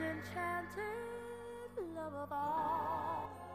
enchanted love of all.